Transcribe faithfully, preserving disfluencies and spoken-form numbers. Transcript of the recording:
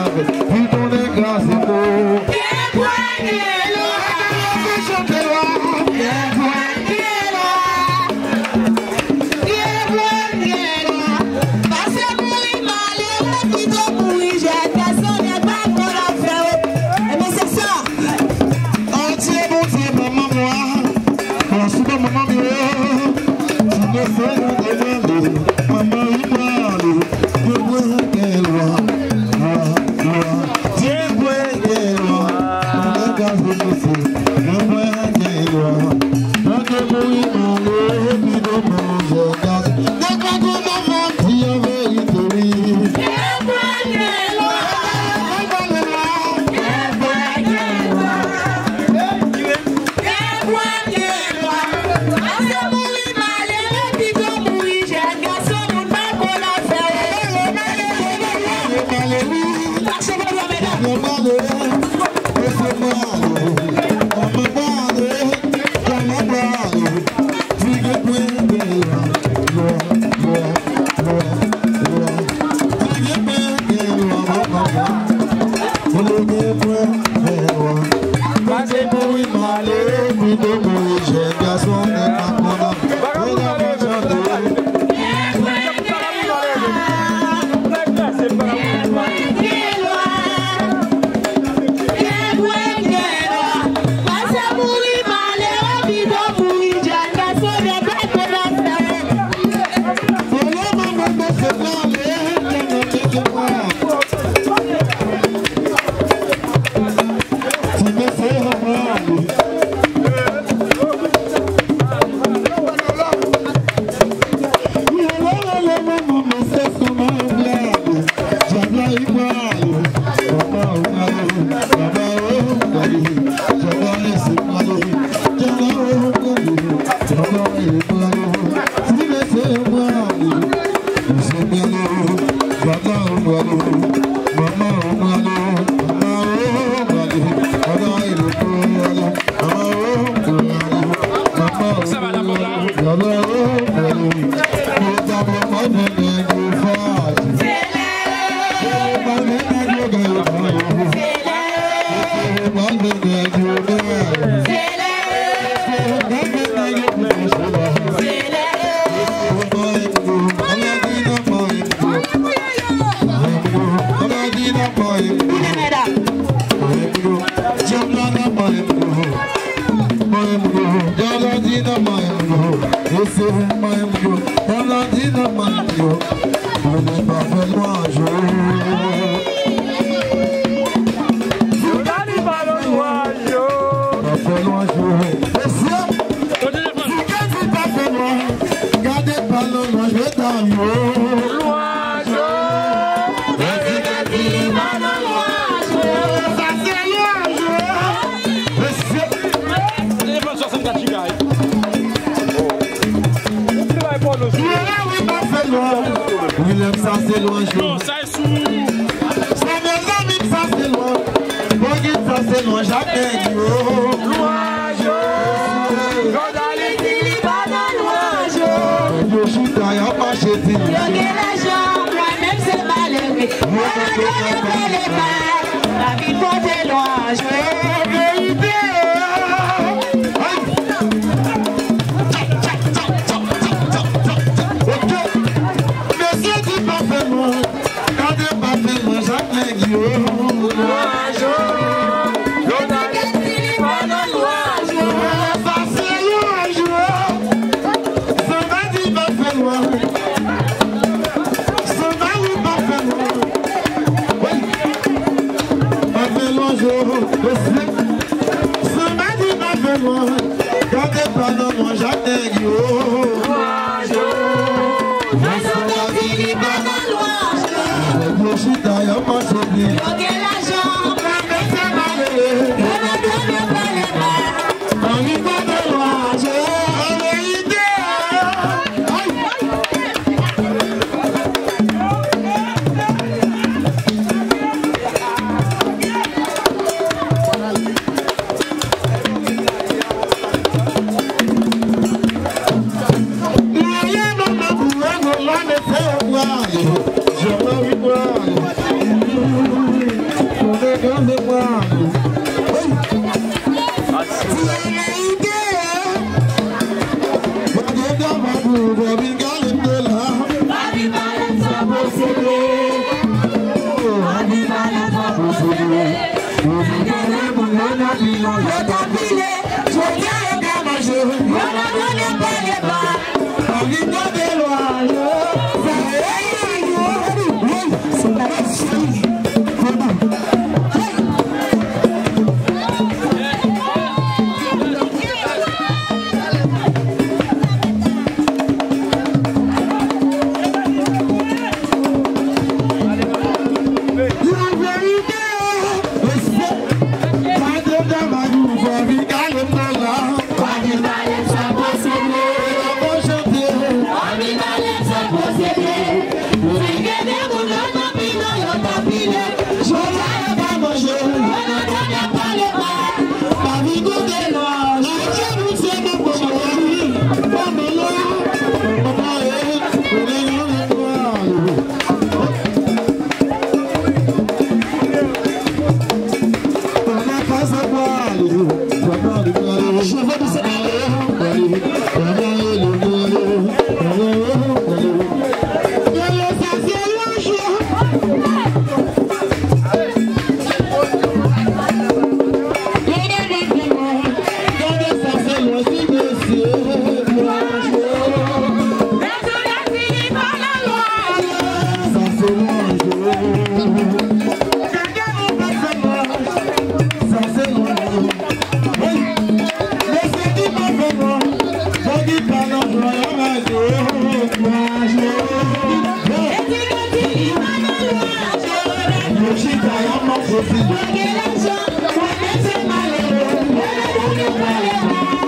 Je m'en vais voir. We're gonna jump, we're gonna take my little, we're gonna take my little.